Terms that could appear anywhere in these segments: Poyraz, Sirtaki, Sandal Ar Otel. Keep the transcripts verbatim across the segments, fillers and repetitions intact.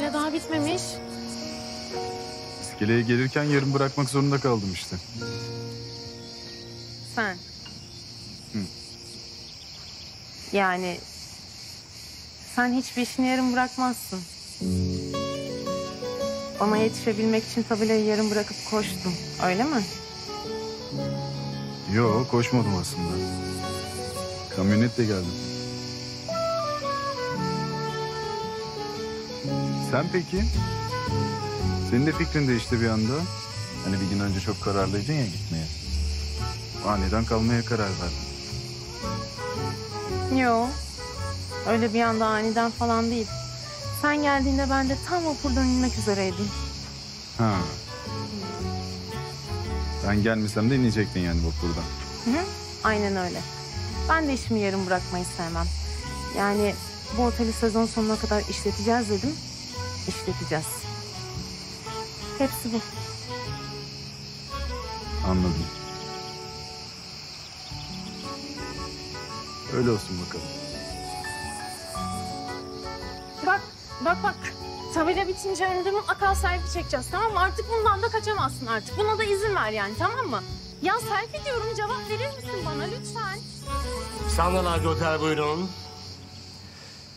Hala daha bitmemiş. İskeleye gelirken yarım bırakmak zorunda kaldım işte. Sen? Hı. Yani sen hiçbir işini yarım bırakmazsın. Bana yetişebilmek için tabelayı yarım bırakıp koştum, öyle mi? Yo, koşmadım aslında. Kamyonetle geldim. Sen peki? Senin de fikrin değişti bir anda. Hani bir gün önce çok kararlıydın ya gitmeye. Aniden kalmaya karar verdin. Yo, öyle bir anda aniden falan değil. Sen geldiğinde ben de tam vapurdan inmek üzereydim. Ha. Ben gelmesem de inecektin yani vapurdan. Hı hı, aynen öyle. Ben de işimi yarım bırakmayı sevmem. Yani bu oteli sezon sonuna kadar işleteceğiz dedim. İşleteceğiz. Hepsi bu. Anladım. Öyle olsun bakalım. Bak, bak, bak. Tabela bitince önünde mutlaka selfie çekeceğiz, tamam mı? Artık bundan da kaçamazsın artık. Buna da izin ver yani, tamam mı? Ya selfie diyorum, cevap verir misin bana lütfen? Sandal Ar Otel, buyurun.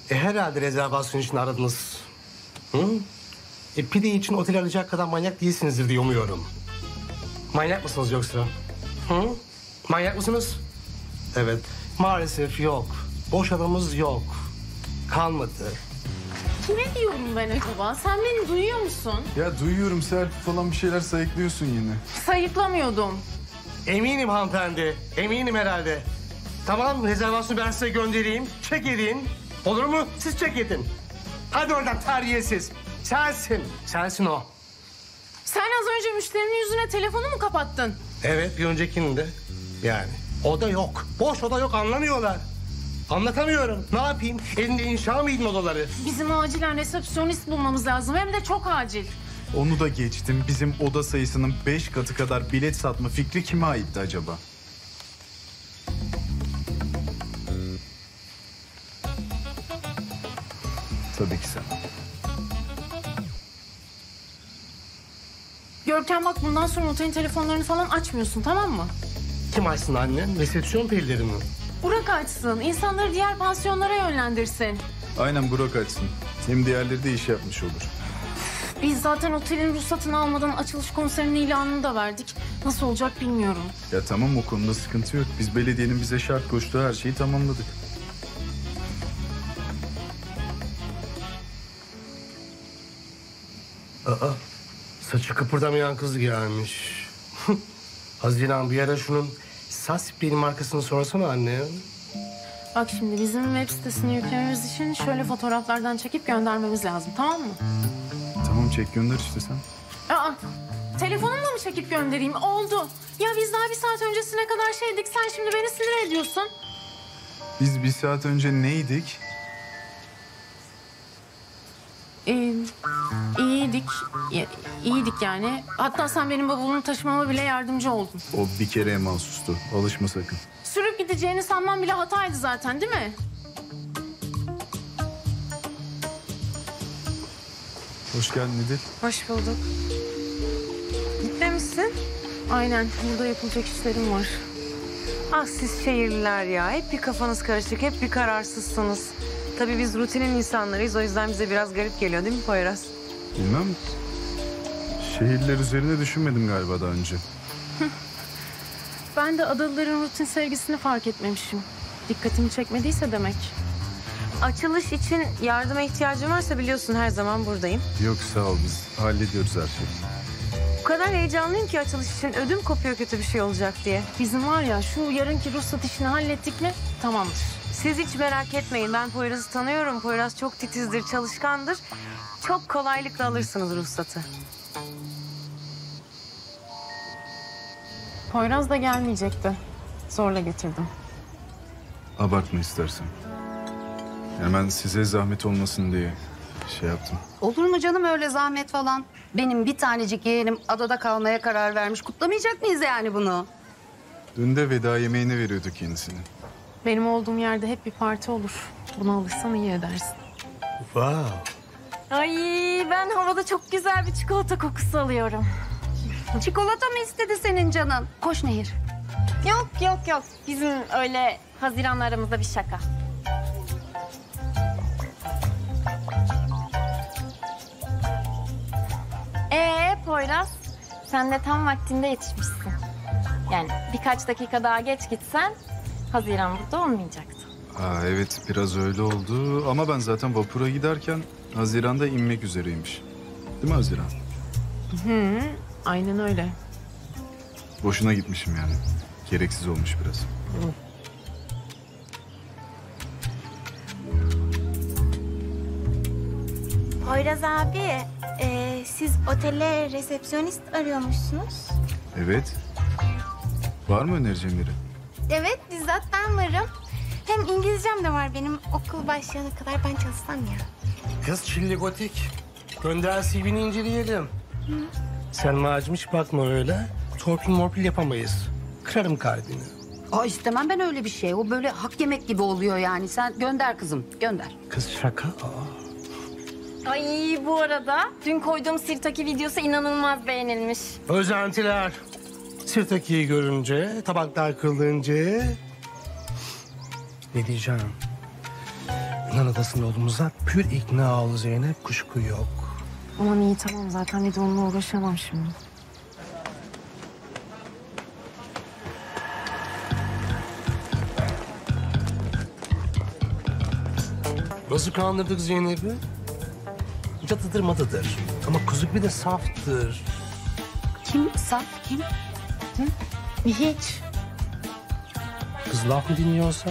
E, herhalde rezervasyon için aradınız. Hı? E, pide için otel alacak kadar manyak değilsinizdir diye umuyorum. Manyak mısınız yoksa? Hı? Manyak mısınız? Evet. Maalesef yok. Boş adamımız yok. Kalmadı. Kime diyorum ben acaba? Sen beni duyuyor musun? Ya duyuyorum, Serp falan bir şeyler sayıklıyorsun yine. Sayıklamıyordum. Eminim hanımefendi. Eminim herhalde. Tamam, rezervasyonu ben size göndereyim. Çek edin. Olur mu? Siz çek edin. Hadi oradan terbiyesiz. Sensin. Sensin o. Sen az önce müşterinin yüzüne telefonu mu kapattın? Evet, bir öncekinde. Yani oda yok. Boş oda yok, anlamıyorlar. Anlatamıyorum. Ne yapayım? Elinde inşa mı edin odaları? Bizim acilen resepsiyonist bulmamız lazım. Hem de çok acil. Onu da geçtim. Bizim oda sayısının beş katı kadar bilet satma fikri kime aitti acaba? Tabii ki sen. Görkem bak, bundan sonra otelin telefonlarını falan açmıyorsun, tamam mı? Kim açsın annen? Resepsiyon perileri mi? Burak açsın. İnsanları diğer pansiyonlara yönlendirsin. Aynen, Burak açsın. Hem diğerleri de iş yapmış olur. Biz zaten otelin ruhsatını almadan açılış konserinin ilanını da verdik. Nasıl olacak bilmiyorum. Ya tamam, o konuda sıkıntı yok. Biz belediyenin bize şart koştuğu her şeyi tamamladık. Aa, saçı kıpırdamayan kız gelmiş. Haziran, bir ara şunun Saspi'nin markasını sorsana anne. Bak şimdi bizim web sitesini yüklememiz için şöyle fotoğraflardan çekip göndermemiz lazım, tamam mı? Tamam, çek gönder işte sen. Aa, telefonumla mı çekip göndereyim? Oldu. Ya biz daha bir saat öncesine kadar şeydik, sen şimdi beni sinir ediyorsun. Biz bir saat önce neydik? Ee, iyiydik, iyiydik yani. Hatta sen benim bavulumu taşımama bile yardımcı oldun. O bir kereye mahsustu. Alışma sakın. Sürüp gideceğini sanman bile hataydı zaten, değil mi? Hoş geldin Edil. Hoş bulduk. Gitmemişsin. Aynen, burada yapılacak işlerim var. Ah siz şehirliler ya. Hep bir kafanız karışık, hep bir kararsızsınız. Tabii biz rutinin insanlarıyız. O yüzden bize biraz garip geliyor değil mi Poyraz? Bilmem. Şehirler üzerine düşünmedim galiba daha önce. Ben de adalıların rutin sevgisini fark etmemişim. Dikkatimi çekmediyse demek. Açılış için yardıma ihtiyacın varsa biliyorsun her zaman buradayım. Yok sağ ol, biz hallediyoruz her şeyi. O kadar heyecanlıyım ki açılış için ödüm kopuyor kötü bir şey olacak diye. Bizim var ya şu yarınki ruhsat işini hallettik mi tamamdır. Siz hiç merak etmeyin, ben Poyraz'ı tanıyorum. Poyraz çok titizdir, çalışkandır. Çok kolaylıkla alırsınız ruhsatı. Poyraz da gelmeyecekti. Zorla getirdim. Abartma istersen. Hemen size zahmet olmasın diye şey yaptım. Olur mu canım öyle zahmet falan? Benim bir tanecik yeğenim adada kalmaya karar vermiş. Kutlamayacak mıyız yani bunu? Dün de veda yemeğini veriyorduk yenisini. Benim olduğum yerde hep bir parti olur. Buna alışsan iyi edersin. Wow. Ay ben havada çok güzel bir çikolata kokusu alıyorum. Çikolata mı istedi senin canın? Koş Nehir. Yok yok yok. Bizim öyle Haziran'la aramızda bir şaka. Ee Poyraz, sen de tam vaktinde yetişmişsin. Yani birkaç dakika daha geç gitsen Haziran burada olmayacaktı. Aa, evet biraz öyle oldu ama ben zaten vapura giderken Haziran'da inmek üzereymiş. Değil mi Haziran? Hı, aynen öyle. Boşuna gitmişim yani. Gereksiz olmuş biraz. Hı. Poyraz abi, e, siz otele resepsiyonist arıyormuşsunuz. Evet. Var mı önereceğim biri? Evet, bizzat ben varım. Hem İngilizcem de var benim. Okul başlayana kadar ben çalışsam ya. Kız Çilli Gotik. Gönder C V'ni inceleyelim. Hı. Sen macmış bakma öyle. Torpil morpil yapamayız. Kırarım kalbini. Aa istemem ben öyle bir şey. O böyle hak yemek gibi oluyor yani. Sen gönder kızım, gönder. Kız şaka. Aa. Ay bu arada dün koyduğum Sirtaki videosu inanılmaz beğenilmiş. Özentiler. Sirtaki'yi görünce, tabaklar kırılınca... Ne diyeceğim? Yunan adasında olduğumuzda pür iknalı Zeynep, kuşku yok. Aman iyi tamam zaten bir de onunla uğraşamam şimdi. Nasıl kandırdık Zeynep'i? Catıdır matıdır ama kuzuk bir de saftır. Kim saf kim? Hı? Hiç. Kız laf mı dinliyorsa?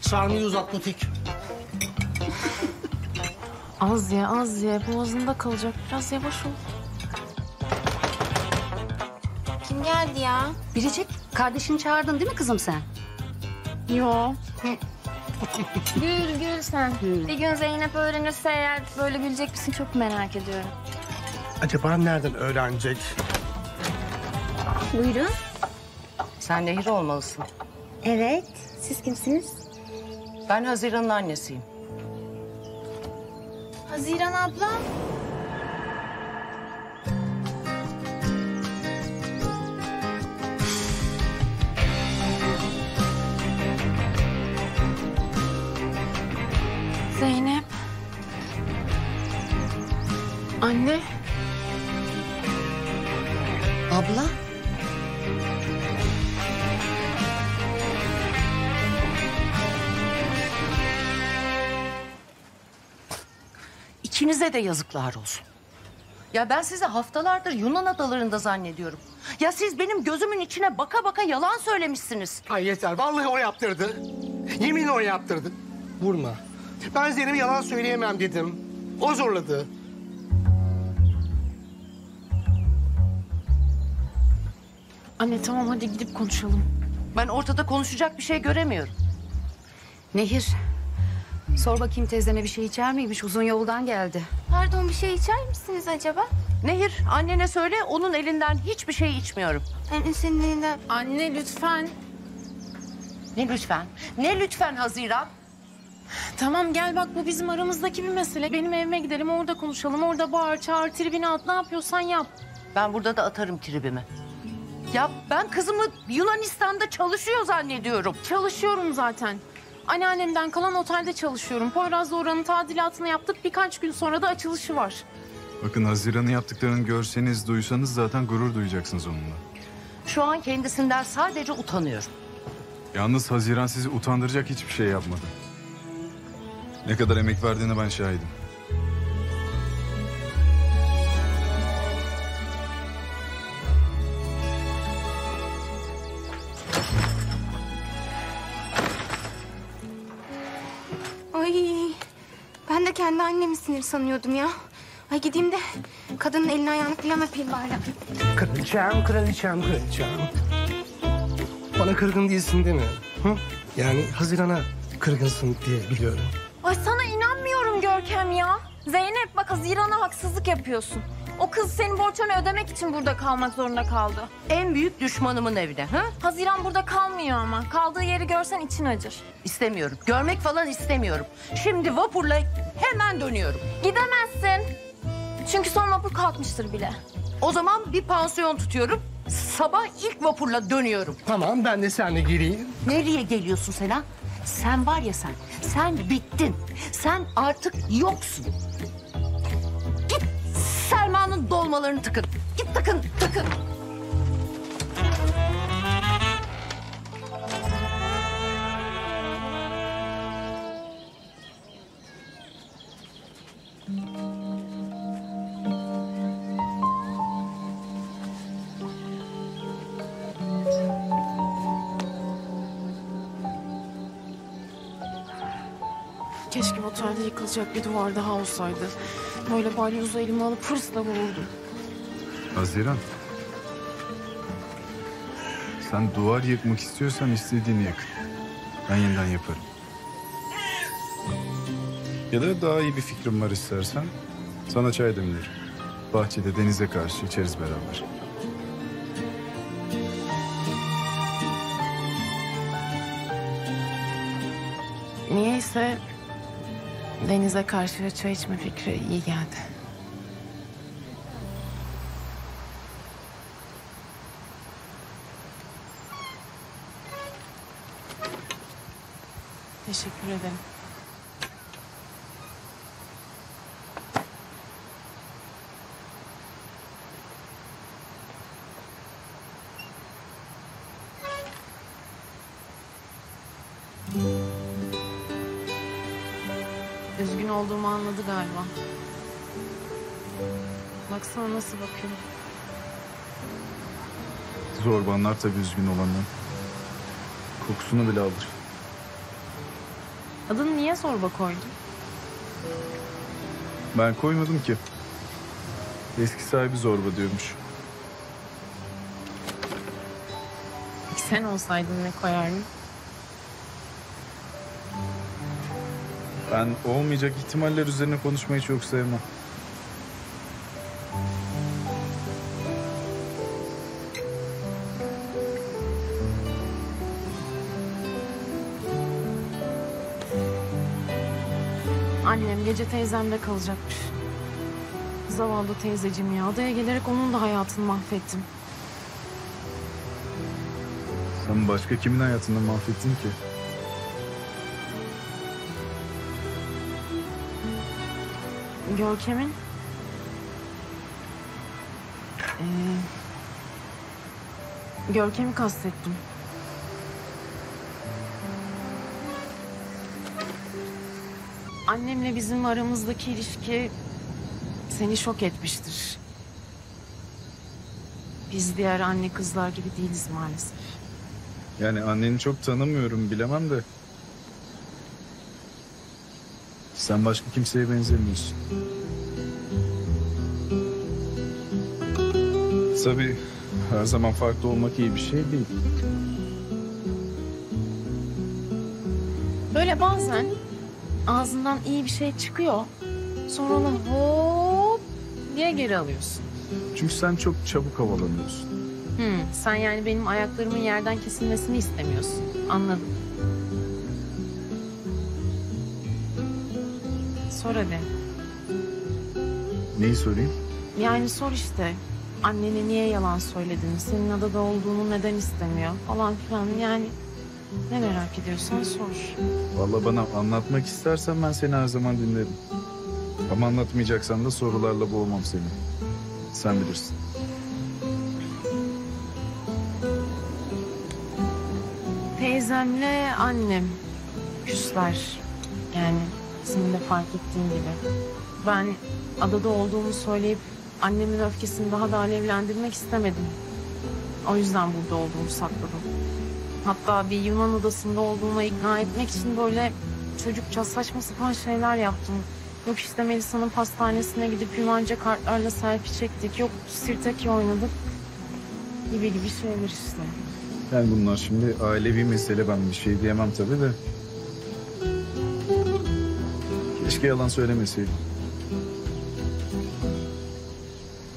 Sarmıyı uzat butik. Az ye, az ye. Boğazında kalacak. Biraz yavaş ol. Kim geldi ya? Biricik, kardeşini çağırdın değil mi kızım sen? Yo. Gül, gül sen. Gül. Bir gün Zeynep öğrenirse eğer böyle gülecek misin çok merak ediyorum. Acaba nereden öğrenecek? Buyurun. Sen Nehir olmalısın. Evet. Siz kimsiniz? Ben Haziran'ın annesiyim. Haziran abla. Zeynep. Anne. Abla. İkinize de yazıklar olsun. Ya ben sizi haftalardır Yunan adalarında zannediyorum. Ya siz benim gözümün içine baka baka yalan söylemişsiniz. Ay yeter, vallahi o yaptırdı. Yeminle o yaptırdı. Vurma. Ben Zeynep'e yalan söyleyemem dedim. O zorladı. Anne tamam hadi gidip konuşalım. Ben ortada konuşacak bir şey göremiyorum. Nehir... Sor bakayım teyzeme bir şey içer miymiş? Uzun yoldan geldi. Pardon bir şey içer misiniz acaba? Nehir annene söyle onun elinden hiçbir şey içmiyorum. Anne senin elinden... Anne lütfen. Ne lütfen? Ne lütfen Haziran? Tamam gel bak bu bizim aramızdaki bir mesele. Benim evime gidelim orada konuşalım. Orada bağır çağır tribini at ne yapıyorsan yap. Ben burada da atarım tribimi. Ya ben kızımı Yunanistan'da çalışıyor zannediyorum. Çalışıyorum zaten. Anneannemden kalan otelde çalışıyorum. Poyraz'la oranın tadilatını yaptık. Birkaç gün sonra da açılışı var. Bakın Haziran'ın yaptıklarını görseniz, duysanız zaten gurur duyacaksınız onunla. Şu an kendisinden sadece utanıyorum. Yalnız Haziran sizi utandıracak hiçbir şey yapmadı. Ne kadar emek verdiğine ben şahidim. Ben de kendi annemi sinir sanıyordum ya. Ay gideyim de kadının elini ayağını falan öpeyim bari. Kraliçem, kraliçem, kraliçem. Bana kırgın değilsin değil mi? Hı? Yani Haziran'a kırgınsın diye biliyorum. Ay sana inanmıyorum Görkem ya. Zeynep bak Haziran'a haksızlık yapıyorsun. O kız senin borçlarını ödemek için burada kalmak zorunda kaldı. En büyük düşmanımın evine. Ha? Haziran burada kalmıyor ama. Kaldığı yeri görsen için acır. İstemiyorum. Görmek falan istemiyorum. Şimdi vapurla hemen dönüyorum. Gidemezsin. Çünkü son vapur kalkmıştır bile. O zaman bir pansiyon tutuyorum. Sabah ilk vapurla dönüyorum. Tamam ben de seninle geleyim. Nereye geliyorsun sen ha? Sen var ya sen. Sen bittin. Sen artık yoksun. Git Selma'nın dolmalarını tıkın. Git tıkın tıkın. Keşke otelde yıkılacak bir duvar daha olsaydı. Böyle balyozu elime alıp fırsla vururdum. Haziran. Sen duvar yıkmak istiyorsan istediğini yık. Ben yeniden yaparım. Ya da daha iyi bir fikrim var istersen. Sana çay demlerim. Bahçede denize karşı içeriz beraber. Niyeyse... denize karşı çay içme fikri iyi geldi. Teşekkür ederim. Üzgün olduğumu anladı galiba. Baksana nasıl bakıyor. Zorbanlar tabii üzgün olanlar. Kokusunu bile alır. Adını niye zorba koydun? Ben koymadım ki. Eski sahibi zorba diyormuş. Peki sen olsaydın ne koyardın? Ben olmayacak ihtimaller üzerine konuşmayı çok sevmem. Annem gece teyzemde kalacakmış. Zavallı teyzeciğim ya. Adaya gelerek onun da hayatını mahvettim. Sen başka kimin hayatını mahvettin ki? Görkem'in ee, Görkem'i kastettim. Annemle bizim aramızdaki ilişki seni şok etmiştir. Biz diğer anne kızlar gibi değiliz maalesef. Yani anneni çok tanımıyorum, bilemem de. Sen başka kimseye benzemiyorsun. Tabii her zaman farklı olmak iyi bir şey değil. Böyle bazen ağzından iyi bir şey çıkıyor. Sonra onu hop diye geri alıyorsun. Çünkü sen çok çabuk havalanıyorsun. Hmm, sen yani benim ayaklarımın yerden kesilmesini istemiyorsun. Anladım. Sor hadi. Neyi sorayım? Yani sor işte. Annene niye yalan söyledin? Senin adada olduğunu neden istemiyor? Falan filan yani. Ne merak ediyorsan sor. Vallahi bana anlatmak istersen ben seni her zaman dinlerim. Ama anlatmayacaksan da sorularla boğmam seni. Sen bilirsin. Teyzemle annem küsler yani. Senin de fark ettiğin gibi. Ben adada olduğumu söyleyip annemin öfkesini daha da alevlendirmek istemedim. O yüzden burada olduğumu sakladım. Hatta bir Yunan adasında olduğuma ikna etmek için böyle çocukça saçma sapan şeyler yaptım. Yok işte Melisa'nın pastanesine gidip Yunanca kartlarla selfie çektik. Yok Sirtaki oynadık. Gibi gibi şeyler işte. Yani bunlar şimdi ailevi mesele, ben bir şey diyemem tabii de. Keşke yalan söylemeseydim.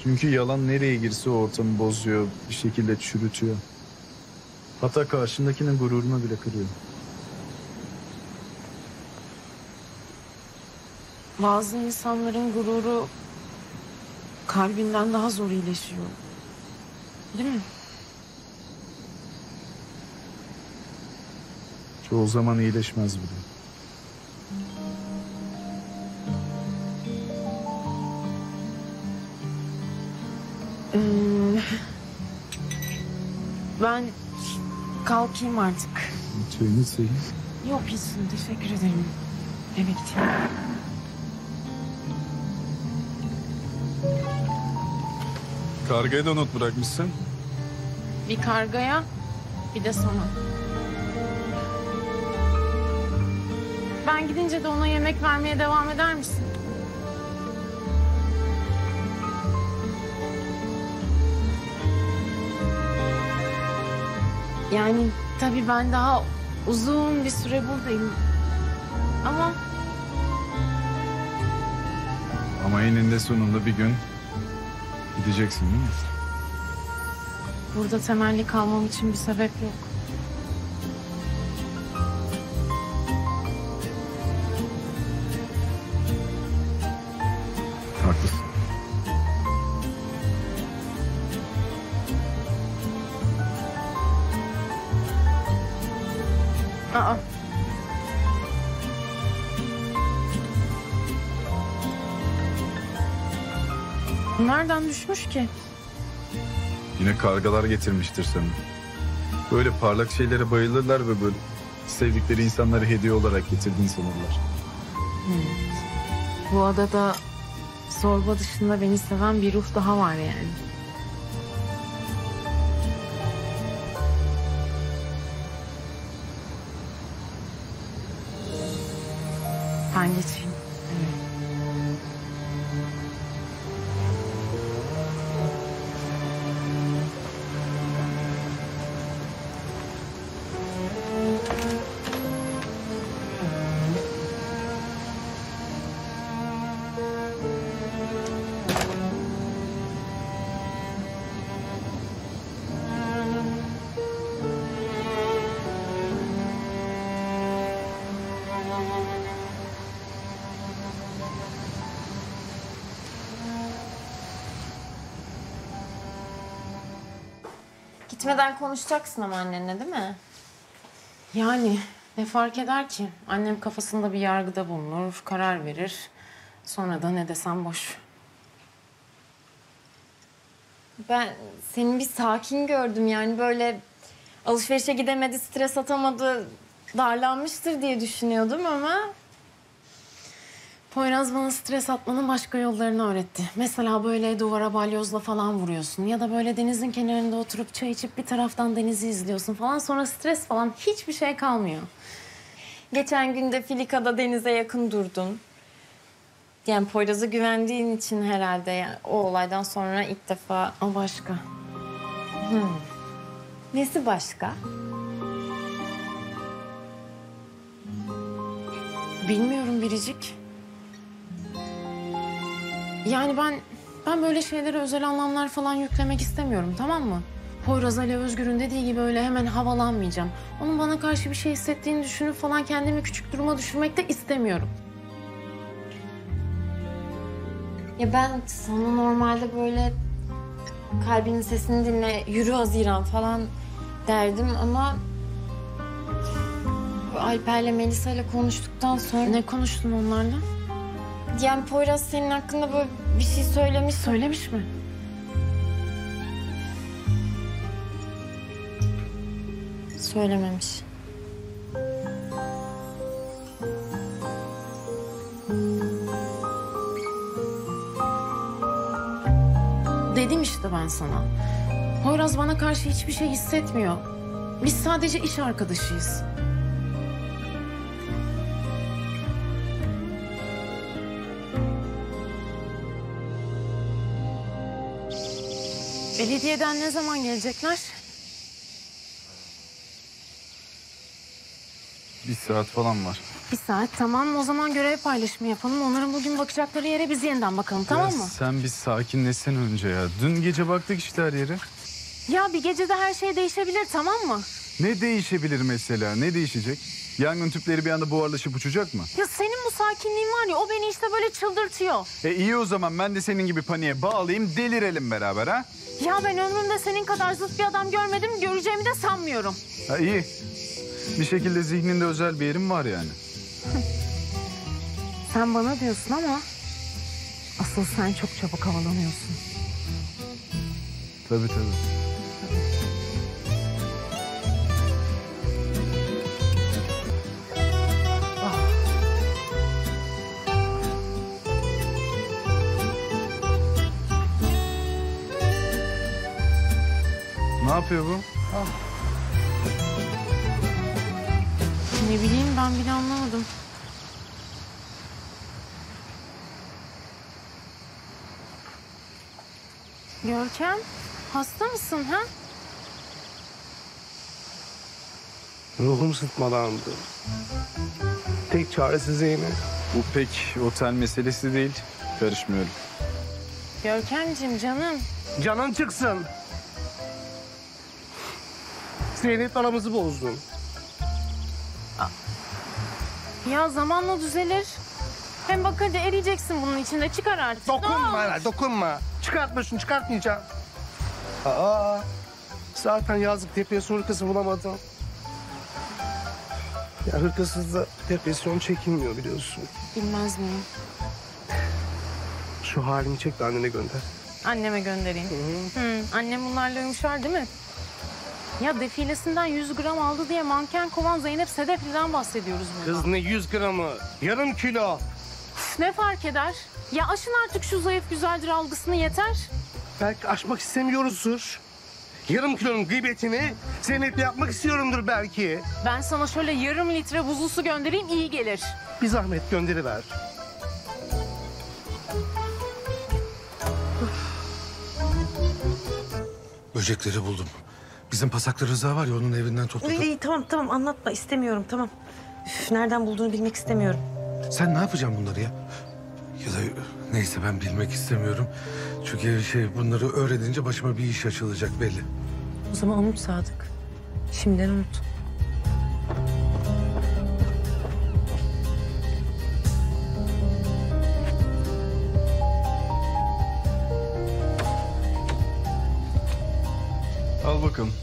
Çünkü yalan nereye girse o ortamı bozuyor, bir şekilde çürütüyor. Hatta karşındakinin gururunu bile kırıyor. Bazı insanların gururu kalbinden daha zor iyileşiyor. Değil mi? Çoğu zaman iyileşmez bile. Ee, ben kalkayım artık. Çayını seveyim. Yok iyisin, teşekkür ederim. Eve gideyim. Kargaya da not bırakmışsın. Bir kargaya, bir de sana. Ben gidince de ona yemek vermeye devam eder misin? Yani tabii ben daha uzun bir süre buradayım. Ama... Ama eninde sonunda bir gün gideceksin değil mi? Burada temelli kalmam için bir sebep yok. Haklısın. Aa. Nereden düşmüş ki? Yine kargalar getirmiştir sana. Böyle parlak şeylere bayılırlar ve böyle sevdikleri insanları hediye olarak getirdiğini sanırlar. Evet. Bu adada zorba dışında beni seven bir ruh daha var yani. Ben geçeyim. Gitmeden konuşacaksın ama annenle değil mi? Yani ne fark eder ki? Annem kafasında bir yargıda bulunur, karar verir. Sonra da ne desem boş. Ben seni bir sakin gördüm yani böyle alışverişe gidemedi, stres atamadı, darlanmıştır diye düşünüyordum ama... Poyraz bana stres atmanın başka yollarını öğretti. Mesela böyle duvara balyozla falan vuruyorsun. Ya da böyle denizin kenarında oturup çay içip bir taraftan denizi izliyorsun falan. Sonra stres falan hiçbir şey kalmıyor. Geçen gün de Filika'da denize yakın durdun. Yani Poyraz'a güvendiğin için herhalde yani o olaydan sonra ilk defa... O başka. Hmm. Nesi başka? Bilmiyorum Biricik. Yani ben ben böyle şeylere özel anlamlar falan yüklemek istemiyorum, tamam mı? Poyraz Ali Özgür'ün dediği gibi öyle hemen havalanmayacağım. Onun bana karşı bir şey hissettiğini düşünüp falan kendimi küçük duruma düşürmek de istemiyorum. Ya ben sana normalde böyle kalbinin sesini dinle, yürü Haziran falan derdim ama... Alper'le Melisa'yla konuştuktan sonra... Ne konuştun onlarla? Yani Poyraz senin hakkında böyle bir şey söylemiş. Söylemiş mi? Söylememiş. Dedim işte ben sana. Poyraz bana karşı hiçbir şey hissetmiyor. Biz sadece iş arkadaşıyız. Belediyeden ne zaman gelecekler? Bir saat falan var. Bir saat tamam, o zaman görev paylaşımı yapalım. Onların bugün bakacakları yere biz yeniden bakalım, tamam mı? Ya sen bir sakinleşsen önce ya. Dün gece baktık işte her yere. Ya bir gecede her şey değişebilir, tamam mı? Ne değişebilir mesela? Ne değişecek? Yangın tüpleri bir anda buharlaşıp uçacak mı? Ya senin bu sakinliğin var ya, o beni işte böyle çıldırtıyor. E iyi o zaman, ben de senin gibi paniğe bağlayayım, delirelim beraber ha? Ya ben ömrümde senin kadar zıt bir adam görmedim, göreceğimi de sanmıyorum. Ha iyi. Bir şekilde zihninde özel bir yerim var yani. Sen bana diyorsun ama asıl sen çok çabuk havalanıyorsun. Tabii tabii. Ne yapıyor bu? Ah. Ne bileyim, ben bile anlamadım. Görkem, hasta mısın ha? Ruhum sıtmalandı. Tek çaresizliğimi. Bu pek otel meselesi değil. Karışmıyorum. Görkemciğim canım. Canın çıksın. Zeynep aramızı bozdun. Ya zamanla düzelir. Hem bak hadi eriyeceksin bunun içinde. Çıkar artık. Dokunma lan, dokunma. Çıkartmıyorsun, çıkartmayacağım. Aa, zaten yazlık depresyon hırkası bulamadım. Ya hırkasız da depresyon çekilmiyor biliyorsun. Bilmez miyim? Şu halini çek de annene gönder. Anneme göndereyim. Hı. Hı, annem bunlarla yumuşar değil mi? Ya defilesinden yüz gram aldı diye manken kovan Zeynep Sedefli'den bahsediyoruz burada. Kız ne yüz gramı? Yarım kilo. Üf, ne fark eder? Ya aşın artık şu zayıf güzeldir algısını yeter. Belki aşmak istemiyoruzdur. Yarım kilonun gıybetini Zeynep'le yapmak istiyorumdur belki. Ben sana şöyle yarım litre buzlu su göndereyim, iyi gelir. Bir zahmet gönderiver. Böcekleri buldum. Bizim pasaklı Rıza var ya, onun evinden topladım. İyi, tamam tamam anlatma, istemiyorum tamam. Üf, nereden bulduğunu bilmek istemiyorum. Sen ne yapacaksın bunları ya? Ya da neyse, ben bilmek istemiyorum. Çünkü şey, bunları öğrenince başıma bir iş açılacak belli. O zaman unut Sadık. Şimdiden unut. Al bakalım.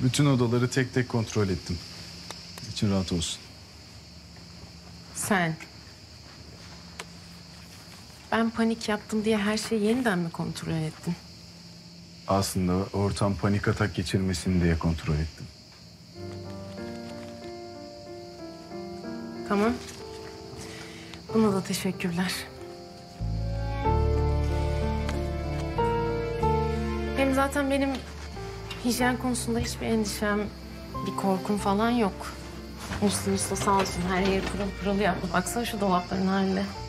Bütün odaları tek tek kontrol ettim. İçin rahat olsun. Sen. Ben panik yaptım diye her şeyi yeniden mi kontrol ettin? Aslında ortam panik atak geçirmesin diye kontrol ettim. Tamam. Buna da teşekkürler. Hem zaten benim hijyen konusunda hiçbir endişem, bir korkum falan yok. Usta usta sağ olsun her yeri pırıl pırıl yaptı. Baksana şu dolapların haline.